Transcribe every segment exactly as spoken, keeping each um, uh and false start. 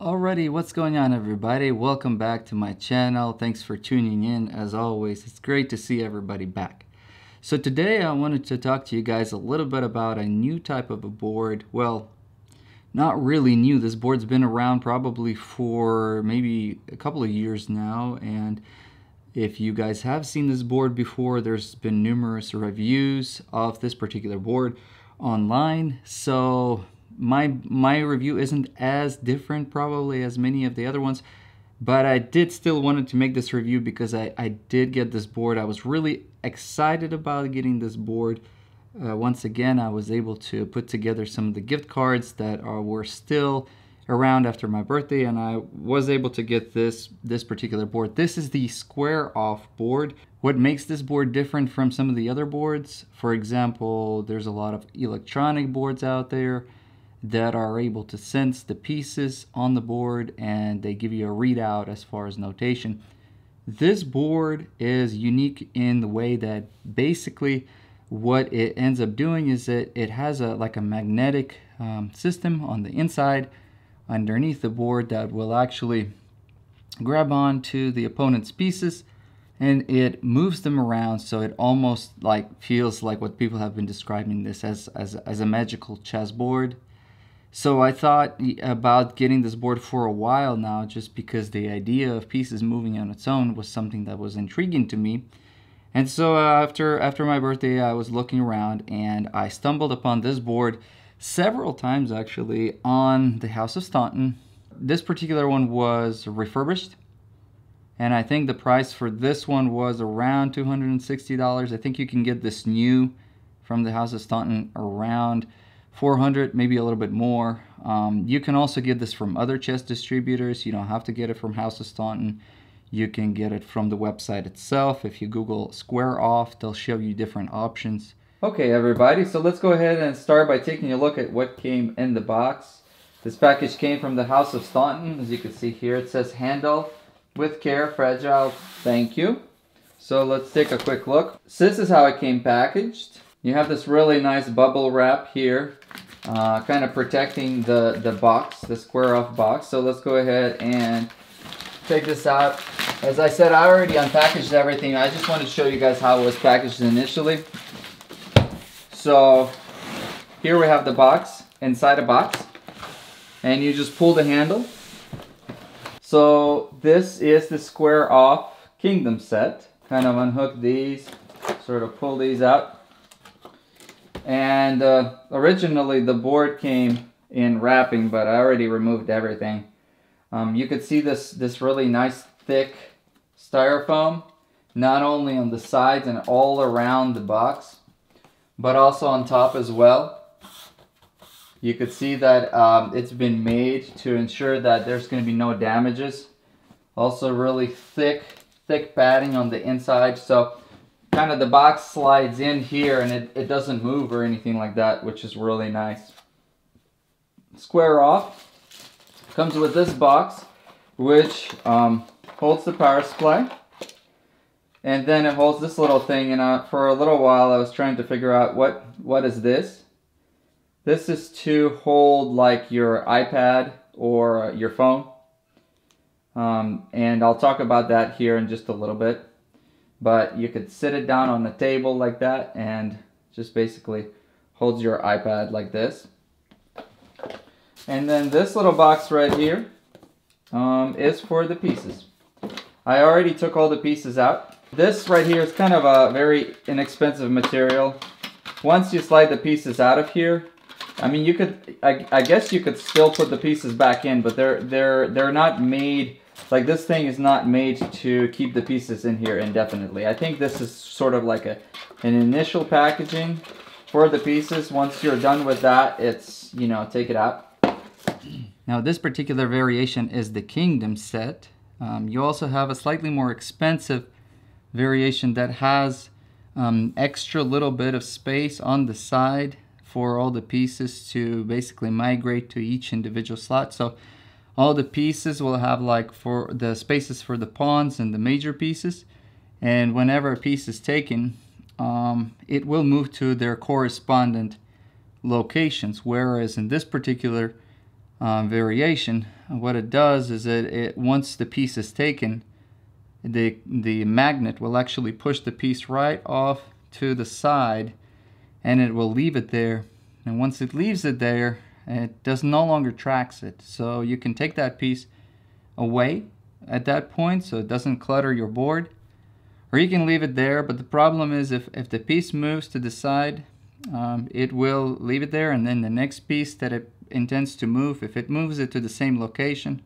Alrighty, what's going on everybody? Welcome back to my channel. Thanks for tuning in as always. It's great to see everybody back. So today I wanted to talk to you guys a little bit about a new type of a board. Well, not really new. This board's been around probably for maybe a couple of years now, and if you guys have seen this board before, there's been numerous reviews of this particular board online. So My my review isn't as different probably as many of the other ones, but I did still wanted to make this review because I, I did get this board. I was really excited about getting this board. Uh, once again, I was able to put together some of the gift cards that are were still around after my birthday, and I was able to get this, this particular board. This is the square off board. What makes this board different from some of the other boards? For example, there's a lot of electronic boards out there that are able to sense the pieces on the board and they give you a readout as far as notation. This board is unique in the way that basically what it ends up doing is that it has a like a magnetic um, system on the inside underneath the board that will actually grab on to the opponent's pieces and it moves them around, so it almost like feels like what people have been describing this as as, as a magical chess board. So I thought about getting this board for a while now, just because the idea of pieces moving on its own was something that was intriguing to me. And so after after my birthday, I was looking around and I stumbled upon this board several times actually on the House of Staunton. This particular one was refurbished, and I think the price for this one was around two hundred sixty dollars. I think you can get this new from the House of Staunton around four hundred, maybe a little bit more. Um, you can also get this from other chess distributors. You don't have to get it from House of Staunton. You can get it from the website itself. If you Google square off, they'll show you different options. Okay everybody, so let's go ahead and start by taking a look at what came in the box. This package came from the House of Staunton. As you can see here, it says handle with care, fragile, thank you. So let's take a quick look. So this is how it came packaged. You have this really nice bubble wrap here, uh, kind of protecting the, the box, the square off box. So let's go ahead and take this out. As I said, I already unpackaged everything. I just wanted to show you guys how it was packaged initially. So here we have the box, inside a box, and you just pull the handle. So this is the square off Kingdom Set. Kind of unhook these, sort of pull these out. And uh, originally the board came in wrapping, but I already removed everything. Um, you could see this, this really nice thick styrofoam, not only on the sides and all around the box, but also on top as well. You could see that um, it's been made to ensure that there's going to be no damages. Also really thick, thick padding on the inside. So kind of the box slides in here and it, it doesn't move or anything like that, which is really nice. Square off comes with this box, which um, holds the power supply, and then it holds this little thing. And uh, for a little while I was trying to figure out what what is this. This is to hold like your iPad or your phone, um, and I'll talk about that here in just a little bit. But you could sit it down on the table like that and just basically holds your iPad like this. And then this little box right here um, is for the pieces. I already took all the pieces out. This right here is kind of a very inexpensive material. Once you slide the pieces out of here, I mean you could, I, I guess you could still put the pieces back in, but they're they're they're not made. Like this thing is not made to keep the pieces in here indefinitely. I think this is sort of like a an initial packaging for the pieces. Once you're done with that, it's, you know, take it out. Now this particular variation is the Kingdom Set. Um, you also have a slightly more expensive variation that has um, extra little bit of space on the side for all the pieces to basically migrate to each individual slot. So all the pieces will have like for the spaces for the pawns and the major pieces, and whenever a piece is taken, um, it will move to their correspondent locations. Whereas in this particular uh, variation, what it does is it, it once the piece is taken, the the magnet will actually push the piece right off to the side, and it will leave it there. And once it leaves it there, it does no longer tracks it. So you can take that piece away at that point, so it doesn't clutter your board, or you can leave it there. But the problem is, if, if the piece moves to the side, um, it will leave it there, and then the next piece that it intends to move, if it moves it to the same location,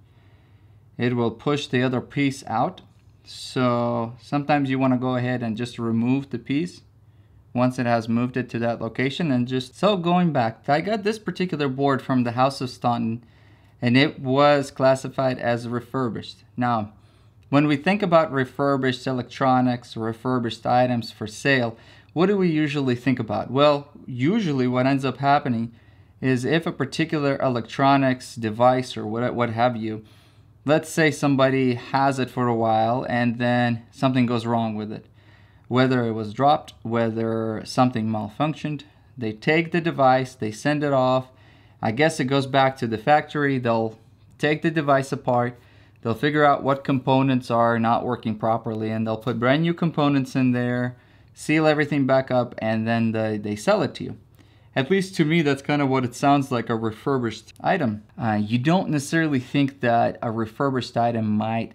it will push the other piece out. So sometimes you want to go ahead and just remove the piece once it has moved it to that location. And just so going back, I got this particular board from the House of Staunton, and it was classified as refurbished. Now, when we think about refurbished electronics, refurbished items for sale, what do we usually think about? Well, usually what ends up happening is if a particular electronics device or what, what have you, let's say somebody has it for a while and then something goes wrong with it. Whether it was dropped, whether something malfunctioned, they take the device, they send it off. I guess it goes back to the factory. They'll take the device apart. They'll figure out what components are not working properly, and they'll put brand new components in there, seal everything back up, and then they, they sell it to you. At least to me, that's kind of what it sounds like, a refurbished item. Uh, you don't necessarily think that a refurbished item might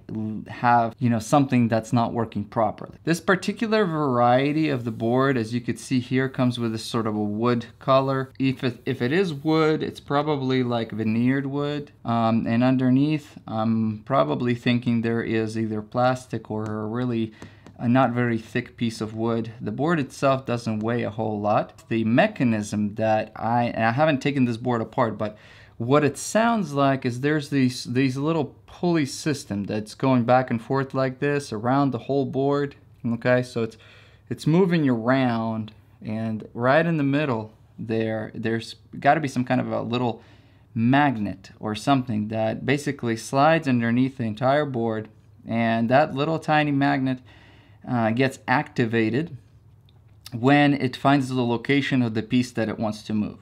have, you know, something that's not working properly. This particular variety of the board, as you could see here, comes with a sort of a wood color. If it, if it is wood, it's probably like veneered wood. Um, and underneath, I'm probably thinking there is either plastic or a really a not very thick piece of wood. The board itself doesn't weigh a whole lot. The mechanism that I, and I haven't taken this board apart, but what it sounds like is there's these, these little pulley system that's going back and forth like this around the whole board, okay? So it's, it's moving you around, and right in the middle there, there's gotta be some kind of a little magnet or something that basically slides underneath the entire board, and that little tiny magnet Uh, gets activated when it finds the location of the piece that it wants to move.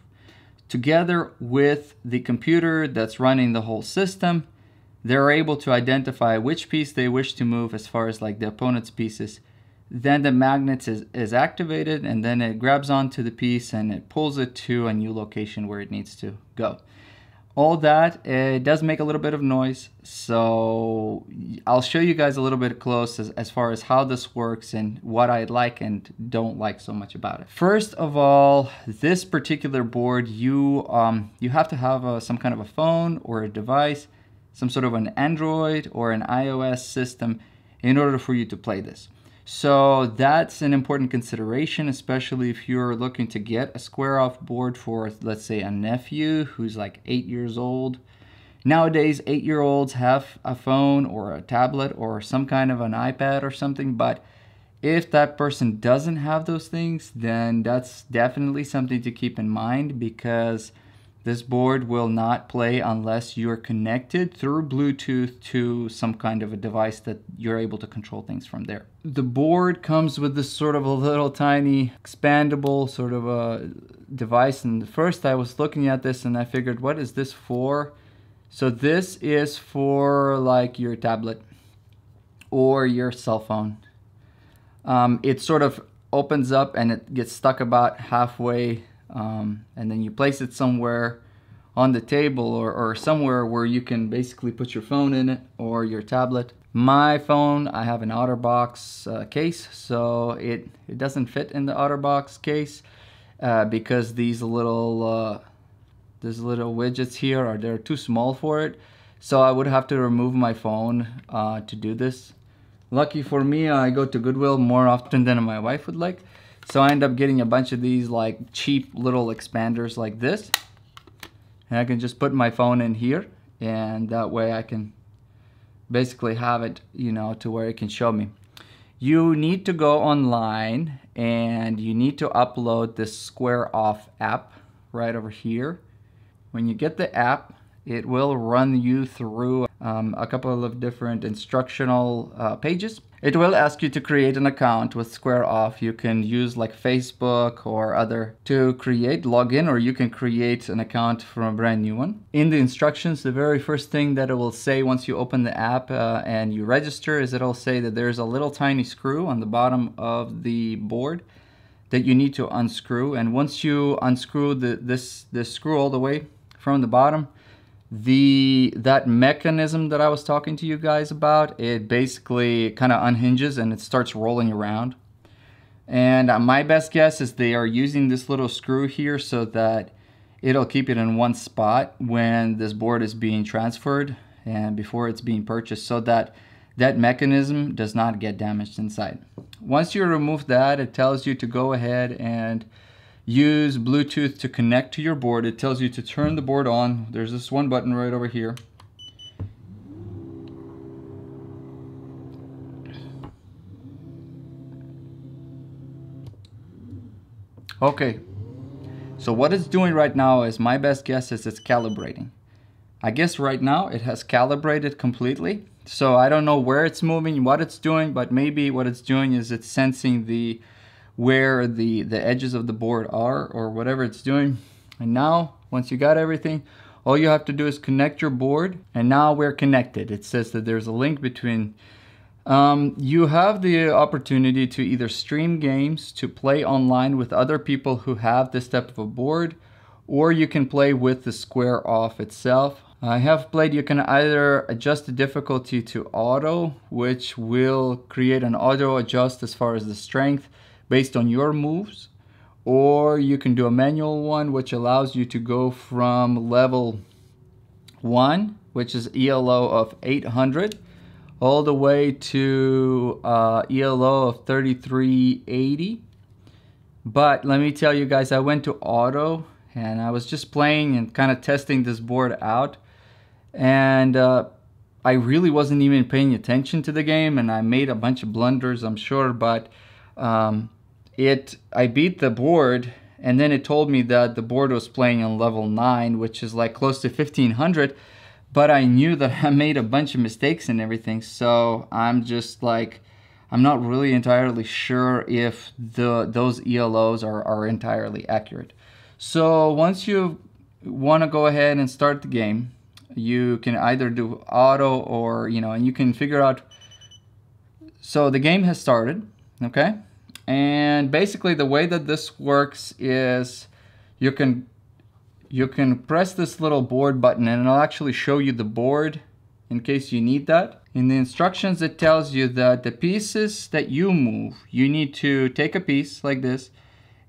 Together with the computer that's running the whole system, they're able to identify which piece they wish to move as far as like the opponent's pieces. Then the magnet is, is activated, and then it grabs onto the piece and it pulls it to a new location where it needs to go. All that, it does make a little bit of noise, so I'll show you guys a little bit close as, as far as how this works and what I like and don't like so much about it. First of all, this particular board, you um, you have to have a, some kind of a phone or a device, some sort of an Android or an iOS system in order for you to play this. So that's an important consideration, especially if you're looking to get a square off board for, let's say, a nephew who's like eight years old. Nowadays, eight-year-olds have a phone or a tablet or some kind of an iPad or something, but if that person doesn't have those things, then that's definitely something to keep in mind, because this board will not play unless you're connected through Bluetooth to some kind of a device that you're able to control things from there. The board comes with this sort of a little tiny expandable sort of a device. And first I was looking at this and I figured, what is this for? So this is for like your tablet or your cell phone. Um, it sort of opens up and it gets stuck about halfway. Um, and then you place it somewhere on the table or, or somewhere where you can basically put your phone in it or your tablet. My phone, I have an OtterBox uh, case, so it, it doesn't fit in the OtterBox case uh, because these little uh, these little widgets here are they're too small for it. So I would have to remove my phone uh, to do this. Lucky for me, I go to Goodwill more often than my wife would like. So I end up getting a bunch of these like cheap little expanders like this, and I can just put my phone in here, and that way I can basically have it, you know, to where it can show me. You need to go online and you need to upload this Square Off app right over here. When you get the app, it will run you through um, a couple of different instructional uh, pages. It will ask you to create an account with Square Off. You can use like Facebook or other to create, login, or you can create an account from a brand new one. In the instructions, the very first thing that it will say once you open the app uh, and you register is it'll say that there's a little tiny screw on the bottom of the board that you need to unscrew. And once you unscrew the, this, this screw all the way from the bottom, The that mechanism that I was talking to you guys about, it basically kind of unhinges and it starts rolling around. And my best guess is they are using this little screw here so that it'll keep it in one spot when this board is being transferred and before it's being purchased, so that that mechanism does not get damaged inside. Once you remove that, it tells you to go ahead and use Bluetooth to connect to your board. It tells you to turn the board on. There's this one button right over here. Okay, so what it's doing right now is, my best guess is it's calibrating. I guess right now it has calibrated completely. So I don't know where it's moving, what it's doing, but maybe what it's doing is it's sensing the where the the edges of the board are, or whatever it's doing. And now once you got everything, all you have to do is connect your board, and now we're connected. It says that there's a link between um, you have the opportunity to either stream games, to play online with other people who have this type of a board, or you can play with the Square Off itself. I have played. You can either adjust the difficulty to auto, which will create an auto adjust as far as the strength based on your moves, or you can do a manual one, which allows you to go from level one, which is E L O of eight hundred, all the way to uh, E L O of thirty-three eighty. But let me tell you guys, I went to auto and I was just playing and kind of testing this board out, and uh, I really wasn't even paying attention to the game, and I made a bunch of blunders, I'm sure, but Um, it, I beat the board, and then it told me that the board was playing on level nine, which is like close to fifteen hundred, but I knew that I made a bunch of mistakes and everything. So I'm just like, I'm not really entirely sure if the, those E L Os are, are entirely accurate. So once you want to go ahead and start the game, you can either do auto or, you know, and you can figure out. So the game has started. Okay, and basically the way that this works is you can you can press this little board button, and it'll actually show you the board in case you need that. In the instructions, it tells you that the pieces that you move, you need to take a piece like this,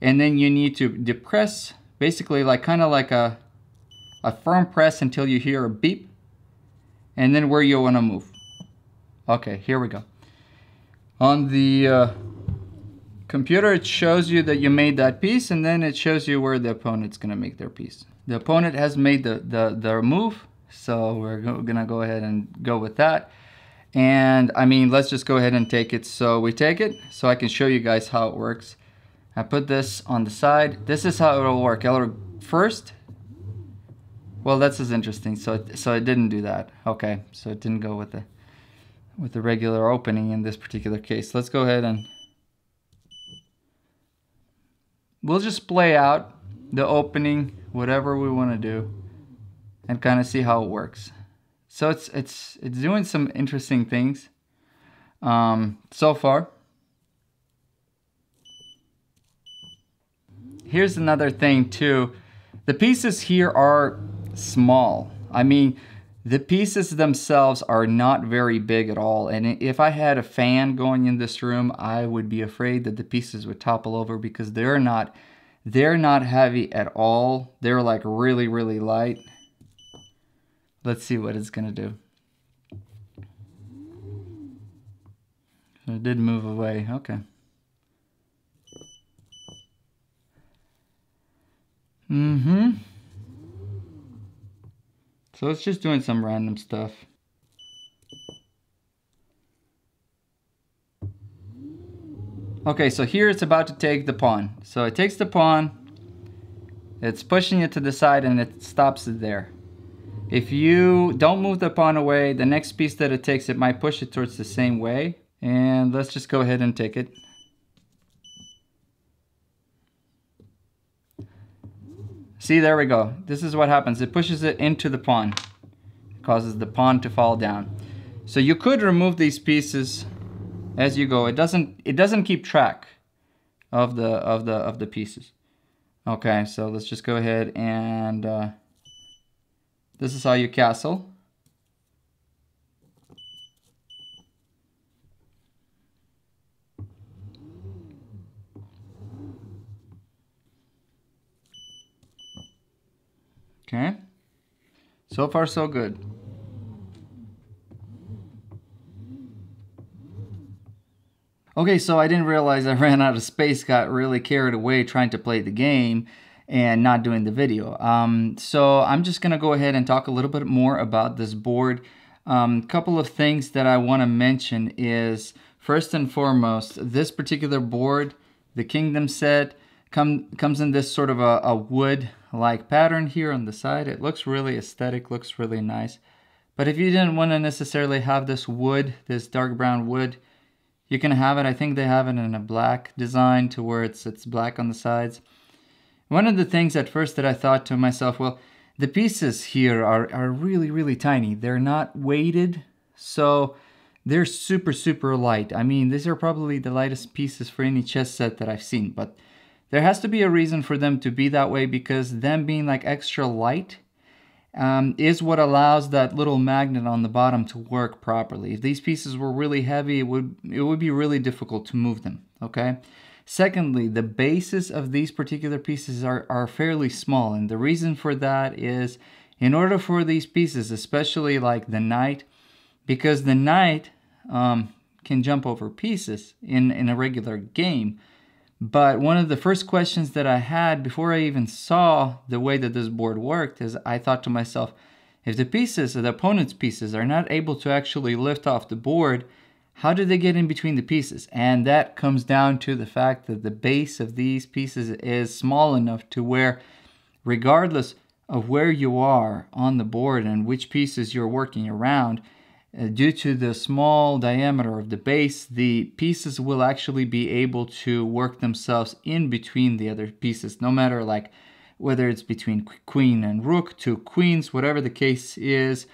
and then you need to depress, basically like kind of like a a firm press until you hear a beep, and then where you want to move. Okay, here we go. On the uh, computer, it shows you that you made that piece, and then it shows you where the opponent's gonna make their piece. The opponent has made the, the, the move, so we're go gonna go ahead and go with that. And I mean, let's just go ahead and take it. So we take it, so I can show you guys how it works. I put this on the side. This is how it'll work. It'll first, well, that's as interesting. So it, so it didn't do that. Okay, so it didn't go with the with the regular opening in this particular case. Let's go ahead and we'll just play out the opening, whatever we want to do, and kind of see how it works. So it's it's it's doing some interesting things um, so far. Here's another thing too. The pieces here are small. I mean, the pieces themselves are not very big at all, and if I had a fan going in this room, I would be afraid that the pieces would topple over, because they're not they're not heavy at all. They're like really, really light. Let's see what it's gonna do. It did move away, okay. Mm-hmm. So it's just doing some random stuff. Okay, so here it's about to take the pawn. So it takes the pawn, it's pushing it to the side, and it stops it there. If you don't move the pawn away, the next piece that it takes, it might push it towards the same way. And let's just go ahead and take it. See, there we go. This is what happens. It pushes it into the pawn. It causes the pawn to fall down. So you could remove these pieces as you go. It doesn't, it doesn't keep track of the, of the, of the pieces. Okay, so let's just go ahead and uh, this is how you castle. Okay, so far so good. Okay, so I didn't realize I ran out of space, got really carried away trying to play the game and not doing the video. Um, so I'm just gonna go ahead and talk a little bit more about this board. A um, couple of things that I wanna mention is, first and foremost, this particular board, the Kingdom Set, come, comes in this sort of a, a wood-like pattern here on the side. It looks really aesthetic, looks really nice. But if you didn't wanna necessarily have this wood, this dark brown wood, you can have it. I think they have it in a black design to where it's, it's black on the sides. One of the things at first that I thought to myself, well, the pieces here are, are really, really tiny. They're not weighted, so they're super, super light. I mean, these are probably the lightest pieces for any chess set that I've seen, but there has to be a reason for them to be that way, because them being like extra light Um, is what allows that little magnet on the bottom to work properly. If these pieces were really heavy, it would, it would be really difficult to move them, okay? Secondly, the bases of these particular pieces are, are fairly small, and the reason for that is in order for these pieces, especially like the knight, because the knight um, can jump over pieces in, in a regular game, but one of the first questions that I had before I even saw the way that this board worked is I thought to myself, if the pieces, the opponent's pieces, are not able to actually lift off the board, how do they get in between the pieces? And that comes down to the fact that the base of these pieces is small enough to where, regardless of where you are on the board and which pieces you're working around, due to the small diameter of the base, the pieces will actually be able to work themselves in between the other pieces, no matter like whether it's between queen and rook, two queens, whatever the case is,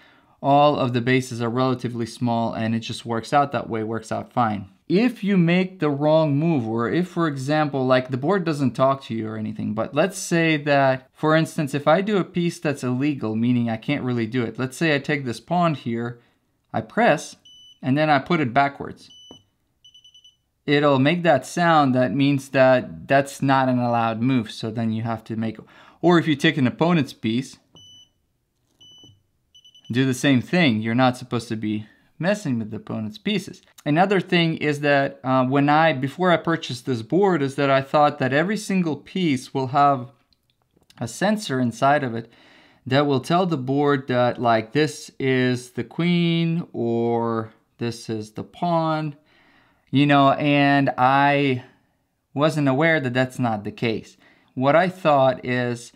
all of the bases are relatively small and it just works out that way, works out fine. If you make the wrong move, or if, for example, like the board doesn't talk to you or anything, but let's say that, for instance, if I do a piece that's illegal, meaning I can't really do it, let's say I take this pawn here, I press, and then I put it backwards. It'll make that sound. That means that that's not an allowed move, so then you have to make, or if you take an opponent's piece, do the same thing. You're not supposed to be messing with the opponent's pieces. Another thing is that uh, when I, before I purchased this board, is that I thought that every single piece will have a sensor inside of it that will tell the board that like this is the queen or this is the pawn, you know, and I wasn't aware that that's not the case. What I thought is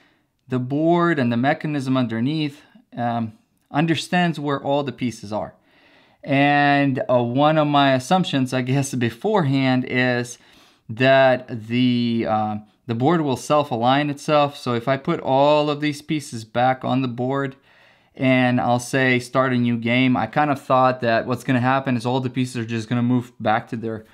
the board and the mechanism underneath um, understands where all the pieces are. And uh, one of my assumptions, I guess, beforehand is that the uh, the board will self-align itself. So if I put all of these pieces back on the board and I'll say start a new game, I kind of thought that what's gonna happen is all the pieces are just gonna move back to their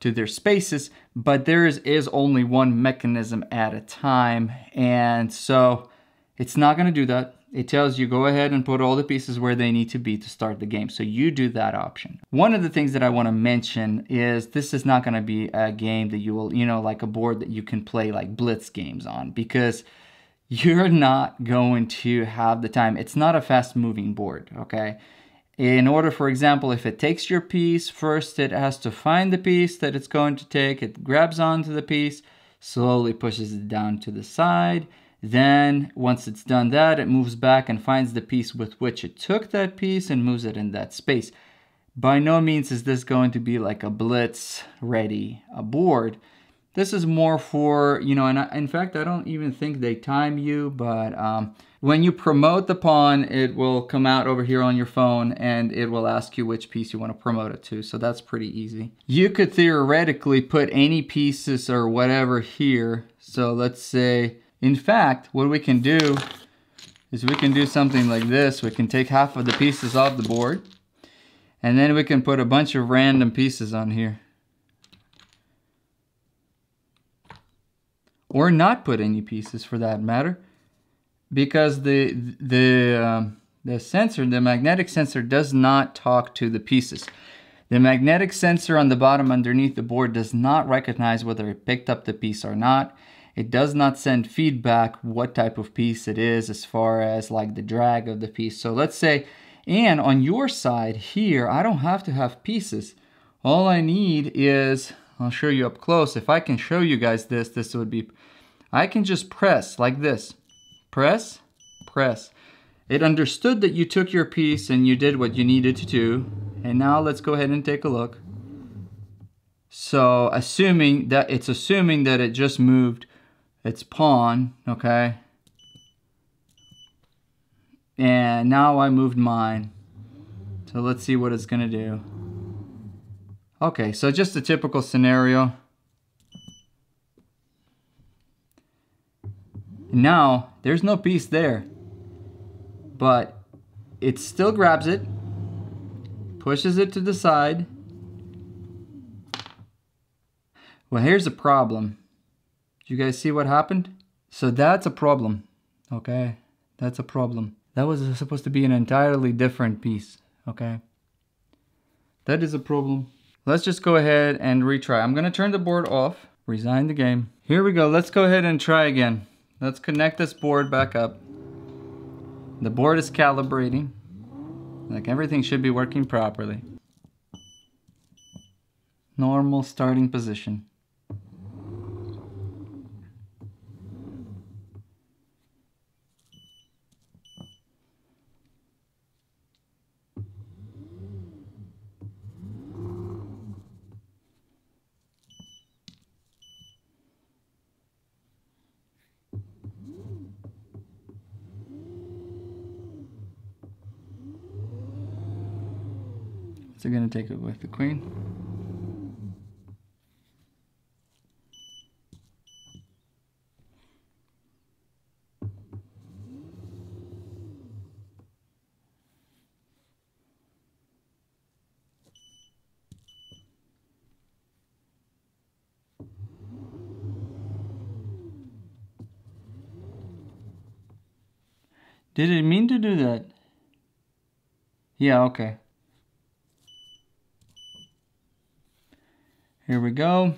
to their spaces, but there is, is only one mechanism at a time. And so it's not gonna do that. It tells you go ahead and put all the pieces where they need to be to start the game. So you do that option. One of the things that I want to mention is this is not going to be a game that you will, you know, like a board that you can play like blitz games on, because you're not going to have the time. It's not a fast moving board, okay? In order, for example, if it takes your piece, first it has to find the piece that it's going to take. It grabs onto the piece, slowly pushes it down to the side. Then once it's done that, it moves back and finds the piece with which it took that piece and moves it in that space. By no means is this going to be like a blitz ready board. This is more for, you know, and I, in fact, I don't even think they time you, but um, when you promote the pawn, it will come out over here on your phone and it will ask you which piece you want to promote it to. So that's pretty easy. You could theoretically put any pieces or whatever here. So let's say, in fact, what we can do is we can do something like this. We can take half of the pieces off the board and then we can put a bunch of random pieces on here. Or not put any pieces for that matter, because the the um, the sensor, the magnetic sensor, does not talk to the pieces. The magnetic sensor on the bottom underneath the board does not recognize whether it picked up the piece or not. It does not send feedback what type of piece it is as far as like the drag of the piece. So let's say, and on your side here, I don't have to have pieces. All I need is, I'll show you up close. If I can show you guys this, this would be, I can just press like this. Press, press. It understood that you took your piece and you did what you needed to do. And now let's go ahead and take a look. So assuming that, it's assuming that it just moved its pawn, okay? And now I moved mine. So let's see what it's gonna do. Okay, so just a typical scenario. Now, there's no piece there, but it still grabs it, pushes it to the side. Well, here's a problem. You guys see what happened? So that's a problem, okay? That's a problem. That was supposed to be an entirely different piece, okay? That is a problem. Let's just go ahead and retry. I'm gonna turn the board off, resign the game. Here we go, let's go ahead and try again. Let's connect this board back up. The board is calibrating. Like everything should be working properly. Normal starting position. So we're going to take it with the queen. Did it mean to do that? Yeah, okay. Here we go.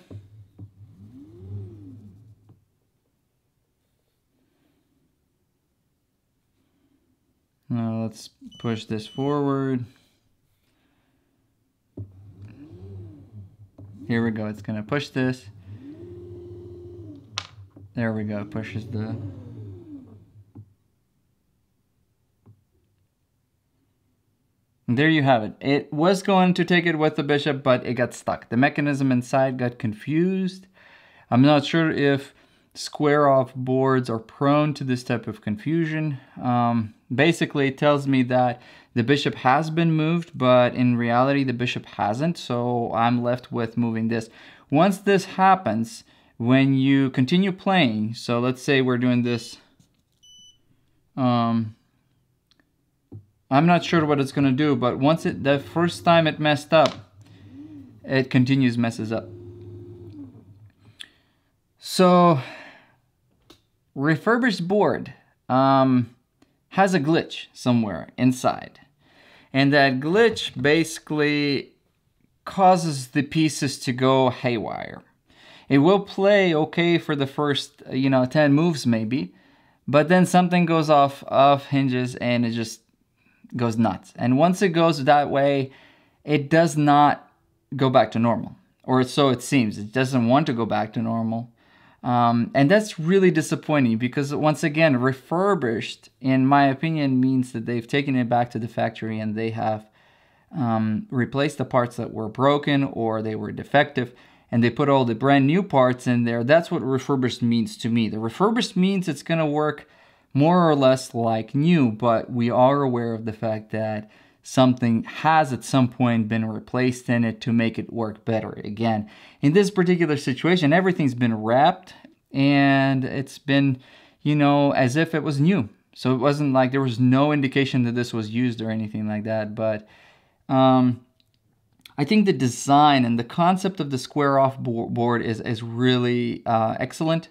Now let's push this forward. Here we go, it's gonna push this. There we go, it pushes the... There you have it. It was going to take it with the bishop, but it got stuck. The mechanism inside got confused. I'm not sure if square off boards are prone to this type of confusion. Um, basically, it tells me that the bishop has been moved, but in reality, the bishop hasn't. So I'm left with moving this. Once this happens, when you continue playing, so let's say we're doing this... Um, I'm not sure what it's going to do, but once it, the first time it messed up, it continues messes up. So, refurbished board um, has a glitch somewhere inside. And that glitch basically causes the pieces to go haywire. It will play okay for the first, you know, ten moves maybe, but then something goes off, off hinges and it just goes nuts. And once it goes that way, it does not go back to normal, or so it seems. It doesn't want to go back to normal. Um, and that's really disappointing because once again, refurbished, in my opinion, means that they've taken it back to the factory and they have um, replaced the parts that were broken or they were defective. and they put all the brand new parts in there. That's what refurbished means to me. The refurbished means it's gonna work more or less like new, but we are aware of the fact that something has at some point been replaced in it to make it work better. Again, in this particular situation, everything's been wrapped and it's been, you know, as if it was new. So it wasn't like there was no indication that this was used or anything like that. But um, I think the design and the concept of the square off board is, is really uh, excellent.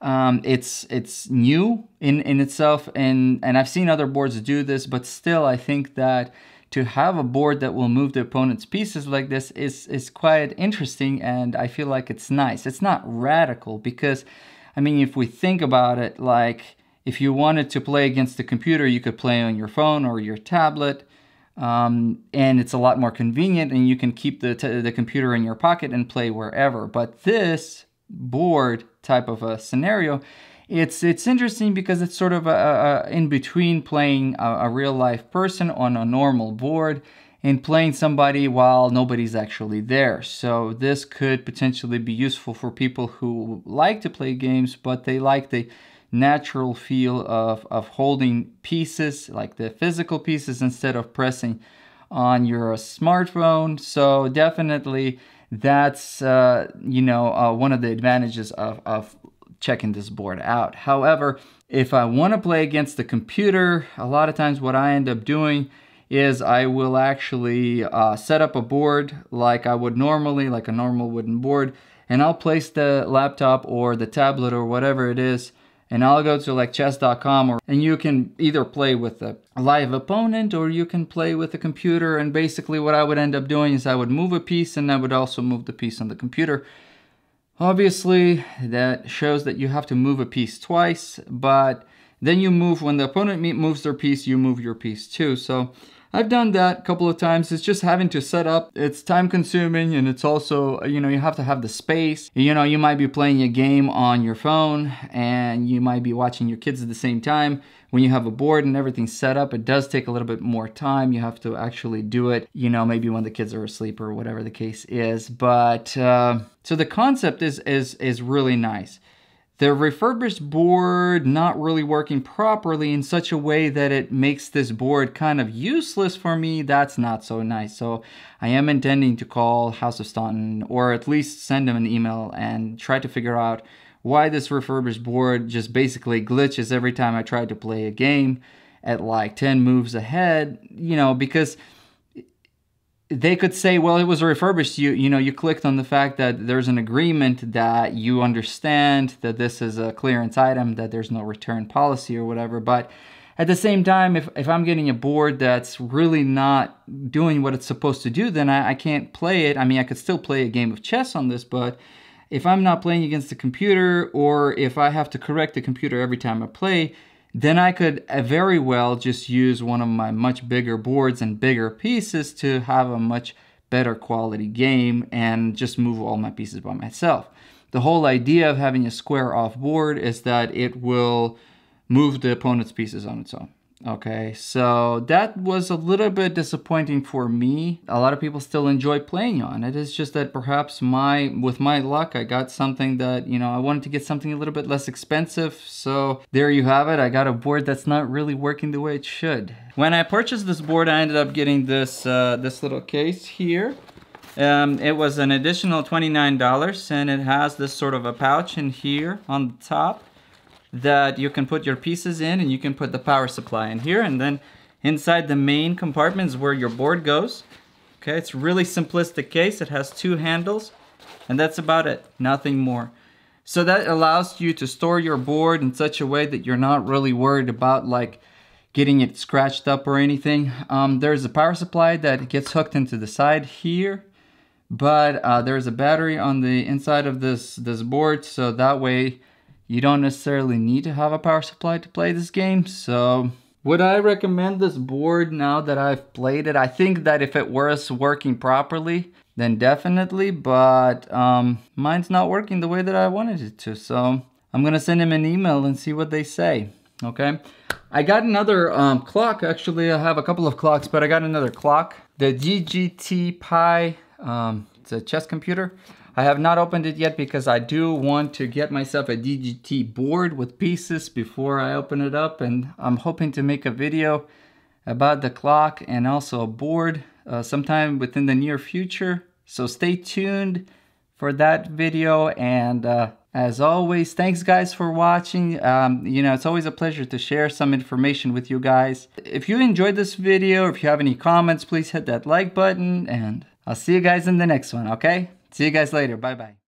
Um, it's it's new in, in itself, and, and I've seen other boards do this, but still I think that to have a board that will move the opponent's pieces like this is, is quite interesting, and I feel like it's nice. It's not radical because, I mean, if we think about it, like if you wanted to play against the computer, you could play on your phone or your tablet, um, and it's a lot more convenient, and you can keep the, t the computer in your pocket and play wherever. But this board type of a scenario, it's it's interesting because it's sort of a, a in between playing a, a real life person on a normal board and playing somebody while nobody's actually there. So this could potentially be useful for people who like to play games, but they like the natural feel of, of holding pieces, like the physical pieces, instead of pressing on your smartphone. So definitely that's, uh, you know, uh, one of the advantages of, of checking this board out. However, if I want to play against the computer, a lot of times what I end up doing is I will actually uh, set up a board like I would normally, like a normal wooden board, and I'll place the laptop or the tablet or whatever it is, and I'll go to like chess dot com, or and you can either play with a live opponent or you can play with a computer. And basically what I would end up doing is I would move a piece, and I would also move the piece on the computer. Obviously that shows that you have to move a piece twice, but then you move when the opponent moves their piece, you move your piece too. So I've done that a couple of times. It's just having to set up. It's time consuming, and it's also, you know, you have to have the space. You know, you might be playing a game on your phone and you might be watching your kids at the same time. When you have a board and everything's set up, it does take a little bit more time. You have to actually do it, you know, maybe when the kids are asleep or whatever the case is. But uh, so the concept is is is really nice. The refurbished board not really working properly in such a way that it makes this board kind of useless for me, that's not so nice. So I am intending to call House of Staunton, or at least send them an email, and try to figure out why this refurbished board just basically glitches every time I try to play a game at like ten moves ahead, you know, because they could say, well, it was refurbished. You, you know, you clicked on the fact that there's an agreement that you understand that this is a clearance item, that there's no return policy or whatever. But at the same time, if, if I'm getting a board that's really not doing what it's supposed to do, then I, I can't play it. I mean, I could still play a game of chess on this, but if I'm not playing against the computer, or if I have to correct the computer every time I play, then I could very well just use one of my much bigger boards and bigger pieces to have a much better quality game and just move all my pieces by myself. The whole idea of having a square off board is that it will move the opponent's pieces on its own. Okay, so that was a little bit disappointing for me. A lot of people still enjoy playing on it. It's just that perhaps my, with my luck, I got something that, you know, I wanted to get something a little bit less expensive. So there you have it. I got a board that's not really working the way it should. When I purchased this board, I ended up getting this, uh, this little case here. Um, it was an additional twenty-nine dollars, and it has this sort of a pouch in here on the top that you can put your pieces in, and you can put the power supply in here, and then inside the main compartment is where your board goes. Okay, it's really simplistic case. It has two handles, and that's about it, nothing more. So that allows you to store your board in such a way that you're not really worried about like getting it scratched up or anything. Um, there's a power supply that gets hooked into the side here, but uh, there's a battery on the inside of this, this board, so that way you don't necessarily need to have a power supply to play this game. So would I recommend this board now that I've played it? I think that if it was working properly, then definitely, but um, mine's not working the way that I wanted it to. So I'm gonna send them an email and see what they say, okay? I got another um, clock. Actually, I have a couple of clocks, but I got another clock. The G G T Pi, um, it's a chess computer. I have not opened it yet because I do want to get myself a D G T board with pieces before I open it up, and I'm hoping to make a video about the clock and also a board uh, sometime within the near future. So stay tuned for that video, and uh, as always, thanks guys for watching. Um, you know, it's always a pleasure to share some information with you guys. If you enjoyed this video, if you have any comments, please hit that like button, and I'll see you guys in the next one, okay? See you guys later. Bye-bye.